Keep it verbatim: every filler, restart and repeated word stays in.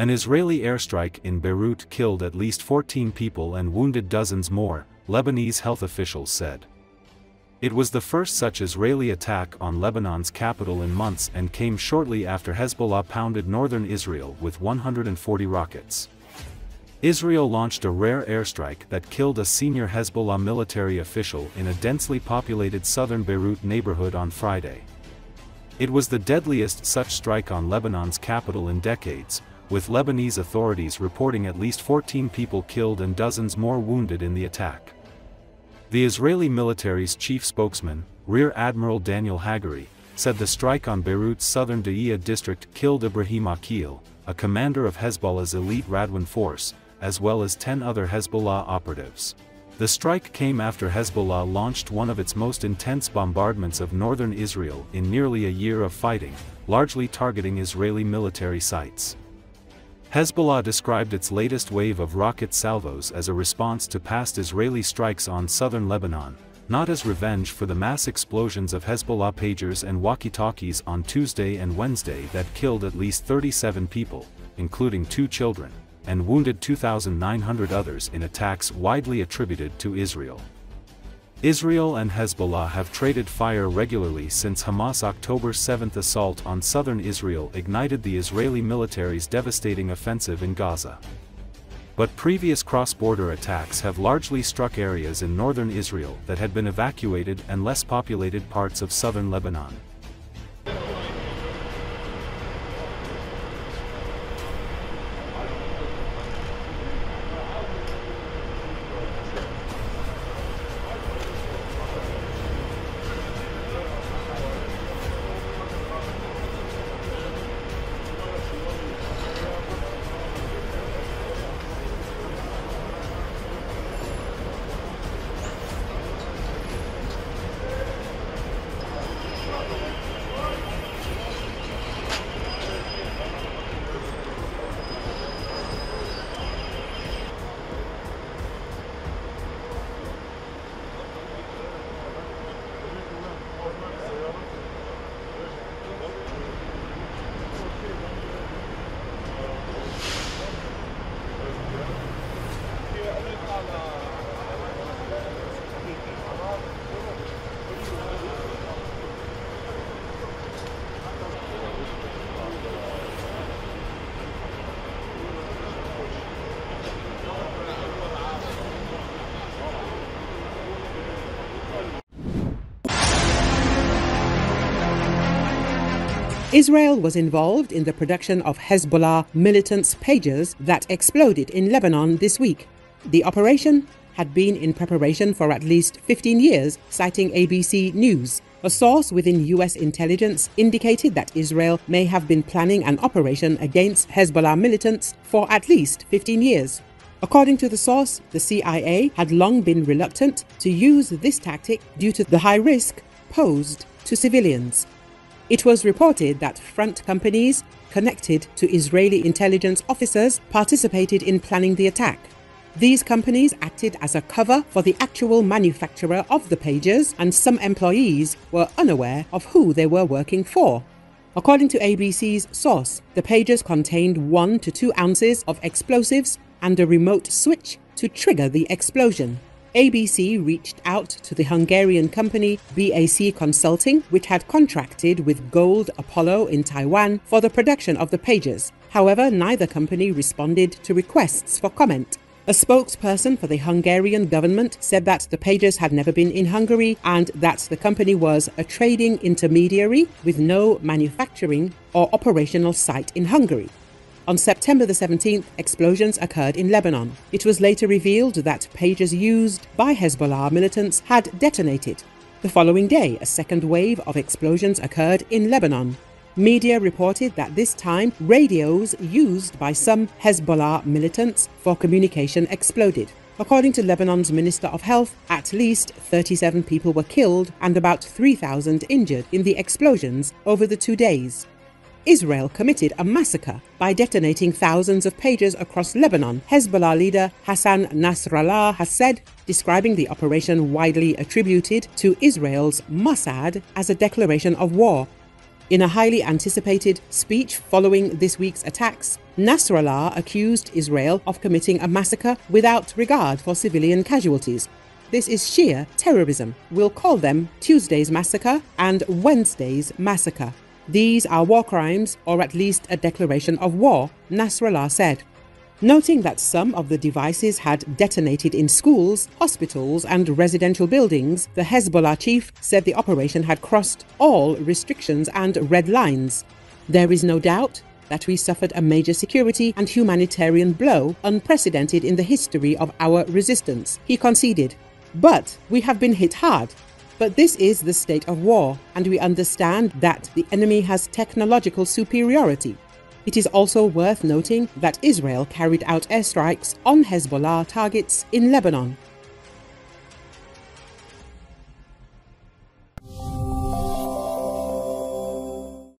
An Israeli airstrike in Beirut killed at least fourteen people and wounded dozens more, Lebanese health officials said. It was the first such Israeli attack on Lebanon's capital in months and came shortly after Hezbollah pounded northern Israel with one hundred forty rockets. Israel launched a rare airstrike that killed a senior Hezbollah military official in a densely populated southern Beirut neighborhood on Friday. It was the deadliest such strike on Lebanon's capital in decades, with Lebanese authorities reporting at least fourteen people killed and dozens more wounded in the attack. The Israeli military's chief spokesman, Rear Admiral Daniel Hagari, said the strike on Beirut's southern Dahiya district killed Ibrahim Akil, a commander of Hezbollah's elite Radwan Force, as well as ten other Hezbollah operatives. The strike came after Hezbollah launched one of its most intense bombardments of northern Israel in nearly a year of fighting, largely targeting Israeli military sites. Hezbollah described its latest wave of rocket salvos as a response to past Israeli strikes on southern Lebanon, not as revenge for the mass explosions of Hezbollah pagers and walkie-talkies on Tuesday and Wednesday that killed at least thirty-seven people, including two children, and wounded two thousand nine hundred others in attacks widely attributed to Israel. Israel and Hezbollah have traded fire regularly since Hamas' October seventh assault on southern Israel ignited the Israeli military's devastating offensive in Gaza. But previous cross-border attacks have largely struck areas in northern Israel that had been evacuated and less populated parts of southern Lebanon. Israel was involved in the production of Hezbollah militants' pagers that exploded in Lebanon this week. The operation had been in preparation for at least fifteen years, citing A B C News. A source within U S intelligence indicated that Israel may have been planning an operation against Hezbollah militants for at least fifteen years. According to the source, the C I A had long been reluctant to use this tactic due to the high risk posed to civilians. It was reported that front companies connected to Israeli intelligence officers participated in planning the attack. These companies acted as a cover for the actual manufacturer of the pagers, and some employees were unaware of who they were working for. According to A B C's source, the pagers contained one to two ounces of explosives and a remote switch to trigger the explosion. A B C reached out to the Hungarian company bac Consulting, which had contracted with Gold Apollo in Taiwan for the production of the pagers. However, neither company responded to requests for comment. A spokesperson for the Hungarian government said that the pagers had never been in Hungary and that the company was a trading intermediary with no manufacturing or operational site in Hungary. On September the seventeenth, explosions occurred in Lebanon. It was later revealed that pagers used by Hezbollah militants had detonated. The following day, a second wave of explosions occurred in Lebanon. Media reported that this time, radios used by some Hezbollah militants for communication exploded. According to Lebanon's Minister of Health, at least thirty-seven people were killed and about three thousand injured in the explosions over the two days. Israel committed a massacre by detonating thousands of pagers across Lebanon, Hezbollah leader Hassan Nasrallah has said, describing the operation widely attributed to Israel's Mossad as a declaration of war. In a highly anticipated speech following this week's attacks, Nasrallah accused Israel of committing a massacre without regard for civilian casualties. This is sheer terrorism. We'll call them Tuesday's massacre and Wednesday's massacre. These are war crimes, or at least a declaration of war, Nasrallah said, noting that some of the devices had detonated in schools, hospitals and residential buildings. The Hezbollah chief said the operation had crossed all restrictions and red lines. There is no doubt that we suffered a major security and humanitarian blow unprecedented in the history of our resistance, he conceded. But we have been hit hard. But this is the state of war, and we understand that the enemy has technological superiority. It is also worth noting that Israel carried out airstrikes on Hezbollah targets in Lebanon.